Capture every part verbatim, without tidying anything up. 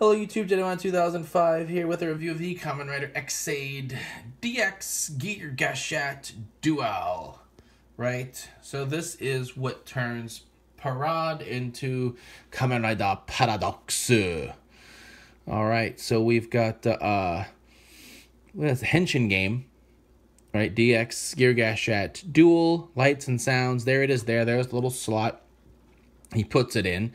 Hello YouTube, Jedimon two thousand five here with a review of the Kamen Rider Ex-Aid D X Gear Gashat Duel. Right? So this is what turns Parade into Kamen Rider Para-D X. Alright, so we've got the uh, what is the Henshin Game. Right, D X Gear Gashat Duel, lights and sounds. There it is there. There's the little slot. He puts it in.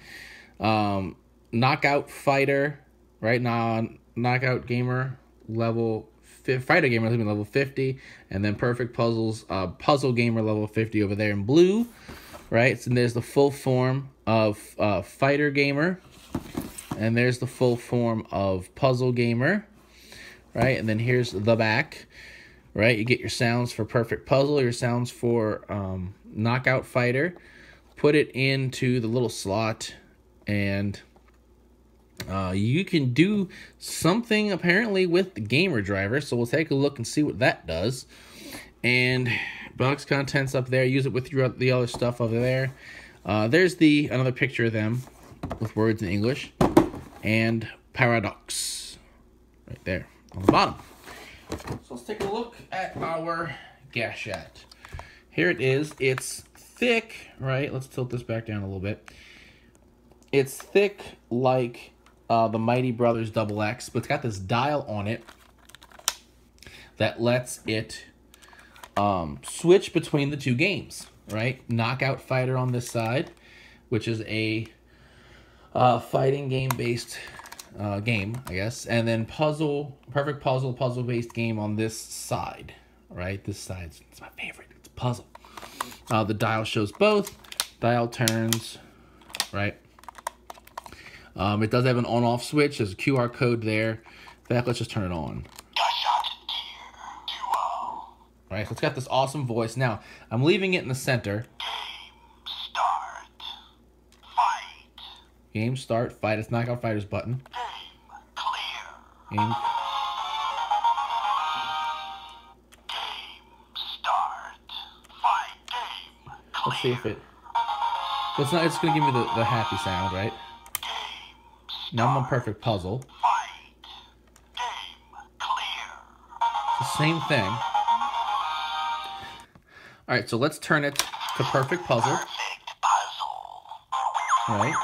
Um... Knockout fighter, right now, knockout gamer level fighter gamer level fifty, and then perfect puzzles uh, puzzle gamer level fifty over there in blue, right? So there's the full form of uh, fighter gamer, and there's the full form of puzzle gamer, right? And then here's the back, right? You get your sounds for perfect puzzle, your sounds for um, knockout fighter. Put it into the little slot and. Uh, you can do something apparently with the Gamer Driver, so we'll take a look and see what that does. And box contents up there. Use it with your, the other stuff over there. Uh, there's the another picture of them with words in English and Para-D X right there on the bottom. So let's take a look at our Gashat. Here it is. It's thick, right? Let's tilt this back down a little bit. It's thick like. Uh, the Mighty Brothers double X, but it's got this dial on it that lets it um, switch between the two games, right? Knockout Fighter on this side, which is a uh, fighting game-based uh, game, I guess, and then Puzzle, Perfect Puzzle, puzzle-based game on this side, right? This side's it's my favorite. It's a puzzle. Uh, the dial shows both. Dial turns, right? Um, it does have an on-off switch. There's a Q R code there. In fact, let's just turn it on. Right, so it's got this awesome voice. Now, I'm leaving it in the center. Game start. Fight. Game start. Fight. It's knockout fighters button. Game clear. Game. Game start. Fight. Game clear. Let's see if it. It's not. It's gonna give me the the happy sound, right? Now I'm on perfect puzzle. Fight. Game clear. It's the same thing. All right, so let's turn it to perfect puzzle. Perfect puzzle. All right.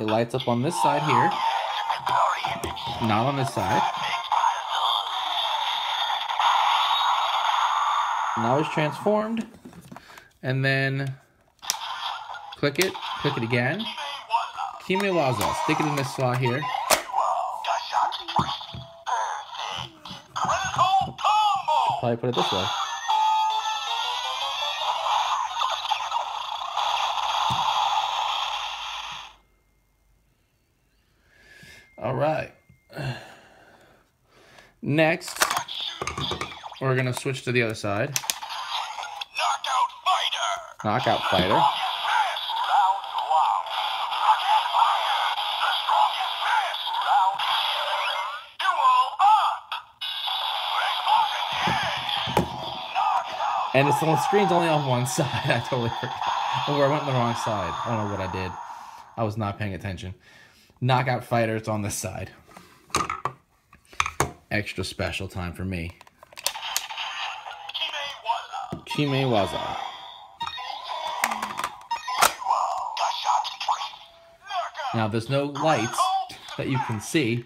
It lights up on this side here. Not on this side. Now it's transformed. And then click it. Click it again. Kimewaza, stick it in this slot here. Probably put it this way. All right. Next, we're gonna switch to the other side. Knockout fighter. Knockout fighter. And it's on the screen's only on one side. I totally forgot. Oh, I went on the wrong side. I don't know what I did. I was not paying attention. Knockout fighter. It's on this side. Extra special time for me. Kimewaza. Now there's no lights that you can see.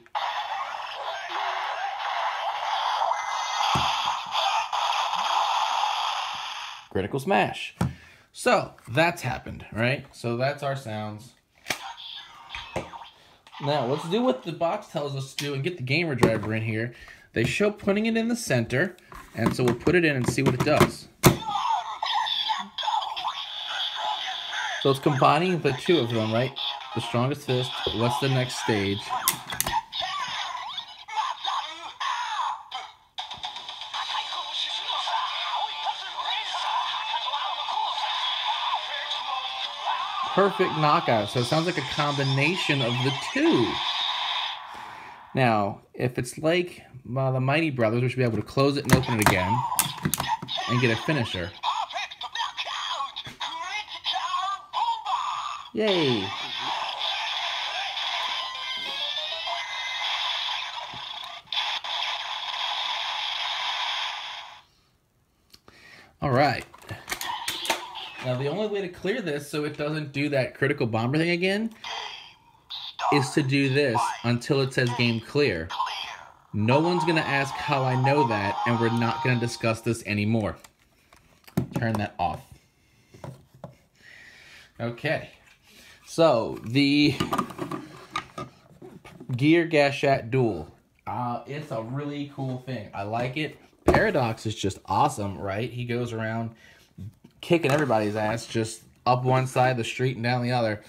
Critical smash. So that's happened, right? So that's our sounds. Now let's do what the box tells us to do and get the Gamer Driver in here. They show putting it in the center, and so we'll put it in and see what it does. So it's combining the two of them, right? The strongest fist. What's the next stage? Perfect knockout. So it sounds like a combination of the two. Now, if it's like uh, the Mighty Brothers, we should be able to close it and open it again and get a finisher. Yay! right. Now the only way to clear this so it doesn't do that critical bomber thing again is to do this until it says game clear. No one's gonna ask how I know that, and we're not gonna discuss this anymore. Turn that off. Okay, so the Gear Gashat Duel. Uh, it's a really cool thing. I like it. Paradox is just awesome, right? He goes around kicking everybody's ass, just up one side of the street and down the other.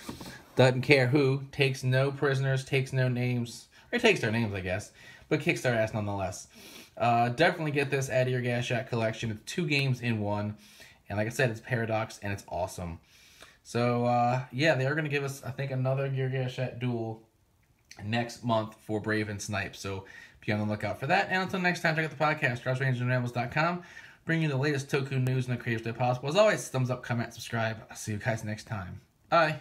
Doesn't care who. Takes no prisoners, takes no names. Or takes their names, I guess. But kicks their ass nonetheless. Uh, definitely get this out of your Gashat collection. It's two games in one. And like I said, it's Paradox and it's awesome. So, uh, yeah, they are going to give us, I think, another Gear Gashat Duel next month for Brave and Snipe. So be on the lookout for that. And until next time, check out the podcast, Riders Rangers and Rambles dot com. Bring you the latest Toku news and the creative stuff possible. As always, thumbs up, comment, subscribe. I'll see you guys next time. Bye.